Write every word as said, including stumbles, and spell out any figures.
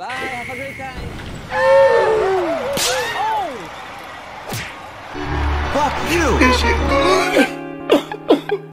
Bye, have a great time. Oh! Fuck you! Is it good?